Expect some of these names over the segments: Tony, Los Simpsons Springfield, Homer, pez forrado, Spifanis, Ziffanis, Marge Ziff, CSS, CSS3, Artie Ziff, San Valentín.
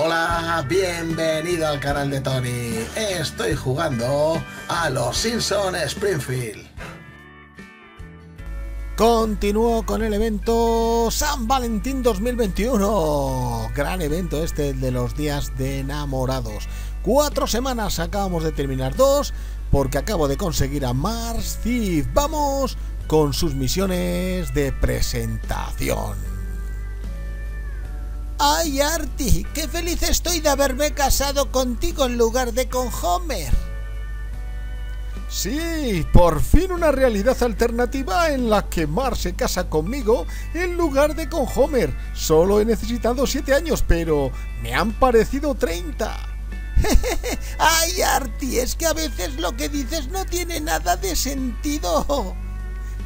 Hola, bienvenido al canal de Tony. Estoy jugando a Los Simpsons Springfield. Continúo con el evento San Valentín 2021. Gran evento este de los días de enamorados. 4 semanas acabamos de terminar, 2, porque acabo de conseguir a Marge Ziff. Vamos con sus misiones de presentación. ¡Ay, Artie! ¡Qué feliz estoy de haberme casado contigo en lugar de con Homer! Sí, por fin una realidad alternativa en la que Marge se casa conmigo en lugar de con Homer. Solo he necesitado 7 años, pero me han parecido 30. ¡Ay, Artie! Es que a veces lo que dices no tiene nada de sentido.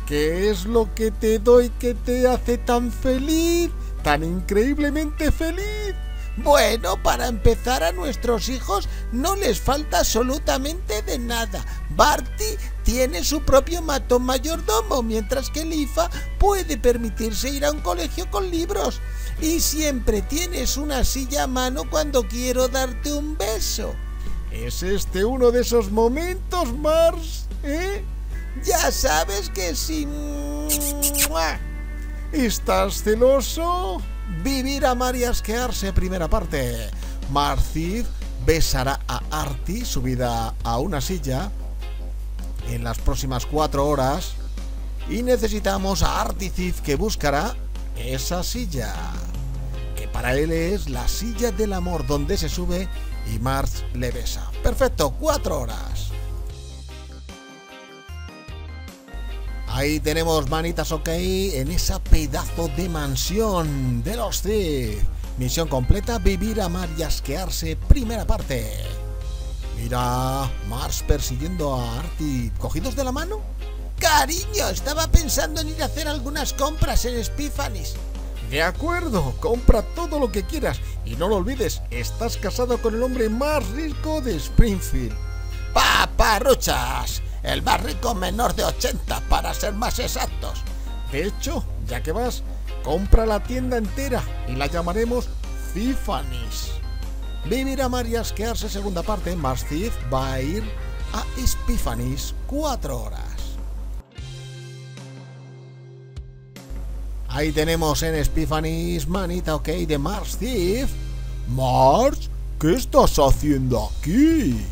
¿Qué es lo que te doy que te hace tan feliz? Tan increíblemente feliz. Bueno, para empezar, a nuestros hijos no les falta absolutamente de nada. Barty tiene su propio matón mayordomo, mientras que Lifa puede permitirse ir a un colegio con libros. Y siempre tienes una silla a mano cuando quiero darte un beso. ¿Es este uno de esos momentos, Mars? ¿Eh? Ya sabes que sí. ¡Mua! ¿Estás celoso? Vivir, amar y asquearse, primera parte. Marge Ziff besará a Artie subida a una silla en las próximas 4 horas. Y necesitamos a Artie Ziff, que buscará esa silla, que para él es la silla del amor, donde se sube y Marge le besa. Perfecto, 4 horas. Ahí tenemos manitas, ok, en esa pedazo de mansión de los Ziff. Misión completa, vivir, amar y asquearse, primera parte. Mira, Marge persiguiendo a Artie. ¿Cogidos de la mano? Cariño, estaba pensando en ir a hacer algunas compras en Spifanis. De acuerdo, compra todo lo que quieras. Y no lo olvides, estás casado con el hombre más rico de Springfield. ¡Paparruchas! El más rico menor de 80, para ser más exactos. De hecho, ya que vas, compra la tienda entera y la llamaremos Ziffanis. Vivir, amar y asquearse, segunda parte. Marge Ziff va a ir a Spifanis 4 horas. Ahí tenemos en Spifanis, manita ok de Marge Ziff. Marge, ¿qué estás haciendo aquí?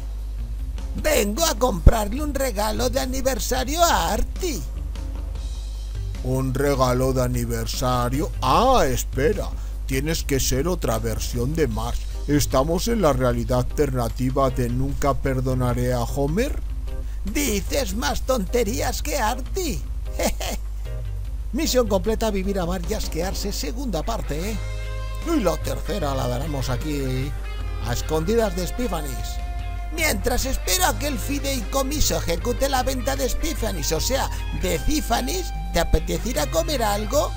Vengo a comprarle un regalo de aniversario a Artie. ¿Un regalo de aniversario? Ah, espera, tienes que ser otra versión de Marge. ¿Estamos en la realidad alternativa de nunca perdonaré a Homer? Dices más tonterías que Artie. Misión completa, vivir, amar y asquearse, segunda parte, ¿eh? Y la tercera la daremos aquí, a escondidas de Spifanis. Mientras espero a que el fideicomiso ejecute la venta de Spifanis, o sea, de Ziffanis, ¿te apetecerá comer algo?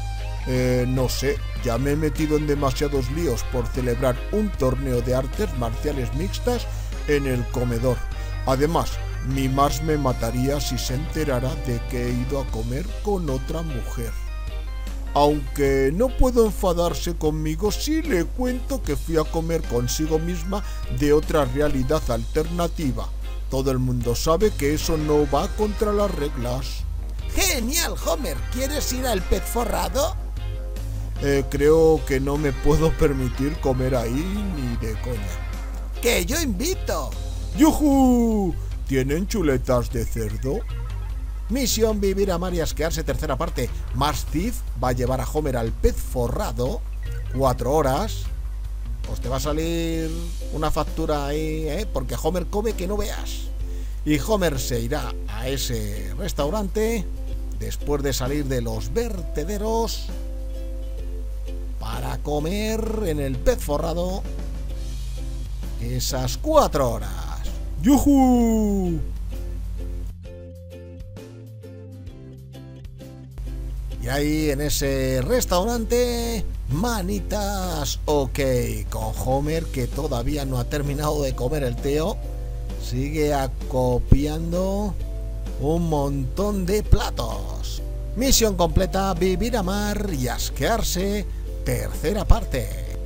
No sé, ya me he metido en demasiados líos por celebrar un torneo de artes marciales mixtas en el comedor. Además, mi Marge me mataría si se enterara de que he ido a comer con otra mujer. Aunque no puedo enfadarse conmigo si le cuento que fui a comer consigo misma de otra realidad alternativa. Todo el mundo sabe que eso no va contra las reglas. ¡Genial, Homer! ¿Quieres ir al Pez Forrado? Creo que no me puedo permitir comer ahí ni de coña. ¡Que yo invito! ¡Yujú! ¿Tienen chuletas de cerdo? Misión, vivir, amar y asquearse, tercera parte. Marge Ziff va a llevar a Homer al Pez Forrado, 4 horas. Pues te va a salir una factura ahí, ¿eh? Porque Homer come que no veas. Y Homer se irá a ese restaurante después de salir de los vertederos para comer en el Pez Forrado esas 4 horas. ¡Yujú! Y ahí en ese restaurante, manitas ok con Homer, que todavía no ha terminado de comer el tío. Sigue acopiando un montón de platos. Misión completa, vivir, amar y asquearse, tercera parte.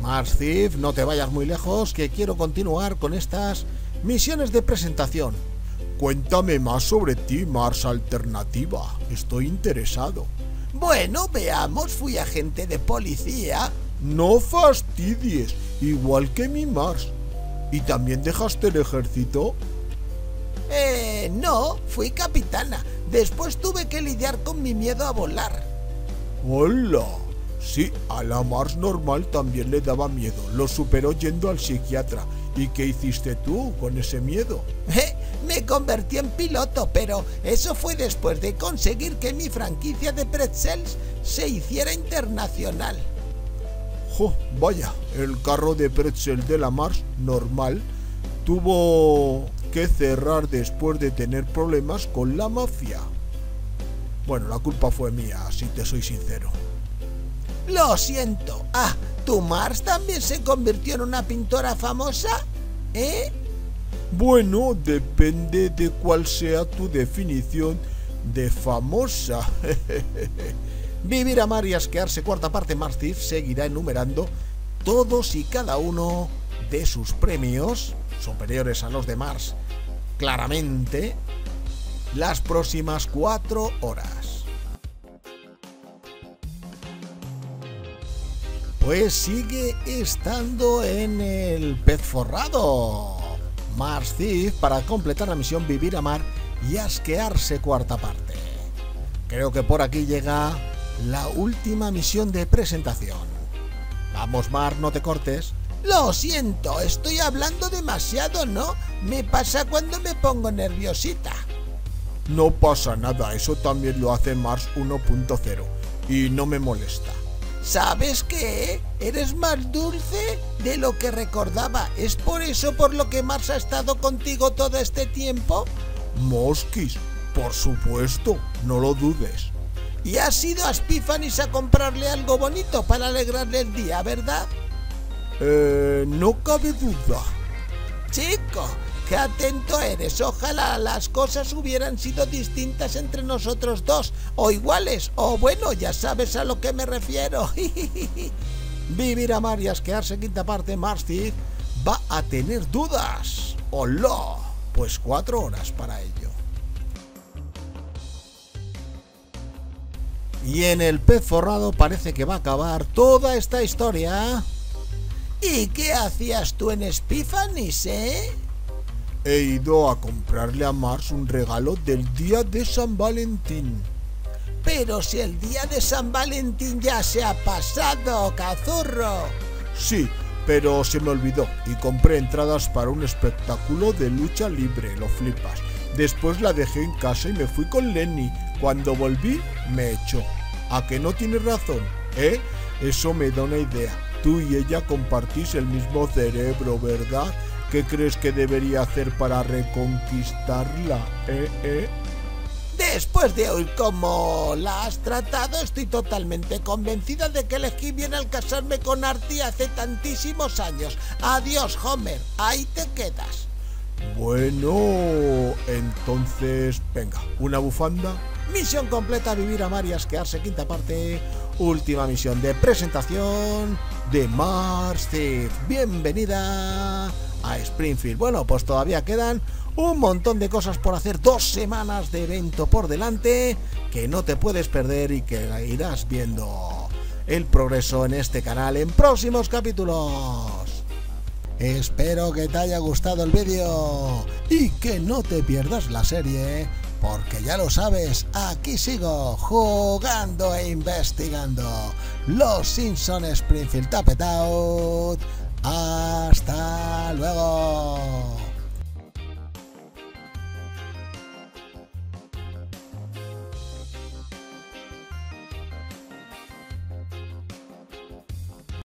Marge Ziff, no te vayas muy lejos, que quiero continuar con estas misiones de presentación. Cuéntame más sobre ti, Marge Alternativa. Estoy interesado. Bueno, veamos, fui agente de policía. No fastidies, igual que mi Marge. ¿Y también dejaste el ejército? No, fui capitana. Después tuve que lidiar con mi miedo a volar. ¡Hola! Sí, a la Marge normal también le daba miedo. Lo superó yendo al psiquiatra. ¿Y qué hiciste tú con ese miedo? Me convertí en piloto, pero eso fue después de conseguir que mi franquicia de pretzels se hiciera internacional. ¡Jo, vaya! El carro de pretzel de la Marge normal tuvo que cerrar después de tener problemas con la mafia. Bueno, la culpa fue mía, si te soy sincero. Lo siento. Ah, ¿tu Marge también se convirtió en una pintora famosa? ¿Eh? Bueno, depende de cuál sea tu definición de famosa. Vivir, amar y asquearse, cuarta parte. Marge Ziff seguirá enumerando todos y cada uno de sus premios, superiores a los de Marge, claramente, las próximas 4 horas. Pues sigue estando en el pez forrado Marge Ziff para completar la misión Vivir, Amar y Asquearse, cuarta parte. Creo que por aquí llega la última misión de presentación. Vamos, Marge, no te cortes. Lo siento, estoy hablando demasiado, ¿no? Me pasa cuando me pongo nerviosita. No pasa nada, eso también lo hace Marge 1.0 y no me molesta. ¿Sabes qué? Eres más dulce de lo que recordaba. ¿Es por eso por lo que Marge ha estado contigo todo este tiempo? Mosquis, por supuesto, no lo dudes. Y has ido a Spifanis a comprarle algo bonito para alegrarle el día, ¿verdad? No cabe duda. Chico, qué atento eres. Ojalá las cosas hubieran sido distintas entre nosotros dos, o iguales, o bueno, ya sabes a lo que me refiero. Vivir, amar y asquearse, quinta parte. Marge Ziff va a tener dudas. ¡Hola! Pues 4 horas para ello. Y en el pez forrado parece que va a acabar toda esta historia. ¿Y qué hacías tú en Spifanis, eh? He ido a comprarle a Marge un regalo del día de San Valentín. Pero si el día de San Valentín ya se ha pasado, cazurro. Sí, pero se me olvidó y compré entradas para un espectáculo de lucha libre, lo flipas. Después la dejé en casa y me fui con Lenny. Cuando volví, me echó. ¿A que no tienes razón, eh? Eso me da una idea. Tú y ella compartís el mismo cerebro, ¿verdad? ¿Qué crees que debería hacer para reconquistarla? Después de oír cómo la has tratado, estoy totalmente convencida de que elegí bien al casarme con Artie hace tantísimos años. Adiós, Homer. Ahí te quedas. Bueno, entonces, venga, una bufanda. Misión completa, Vivir, Amar y Asquearse, quinta parte. Última misión de presentación de Marge Ziff. Bienvenida a Springfield. Bueno, pues todavía quedan un montón de cosas por hacer. 2 semanas de evento por delante que no te puedes perder y que irás viendo el progreso en este canal en próximos capítulos. Espero que te haya gustado el vídeo y que no te pierdas la serie, porque ya lo sabes, aquí sigo jugando e investigando. Los Simpsons Springfield, tapet out. ¡Hasta luego!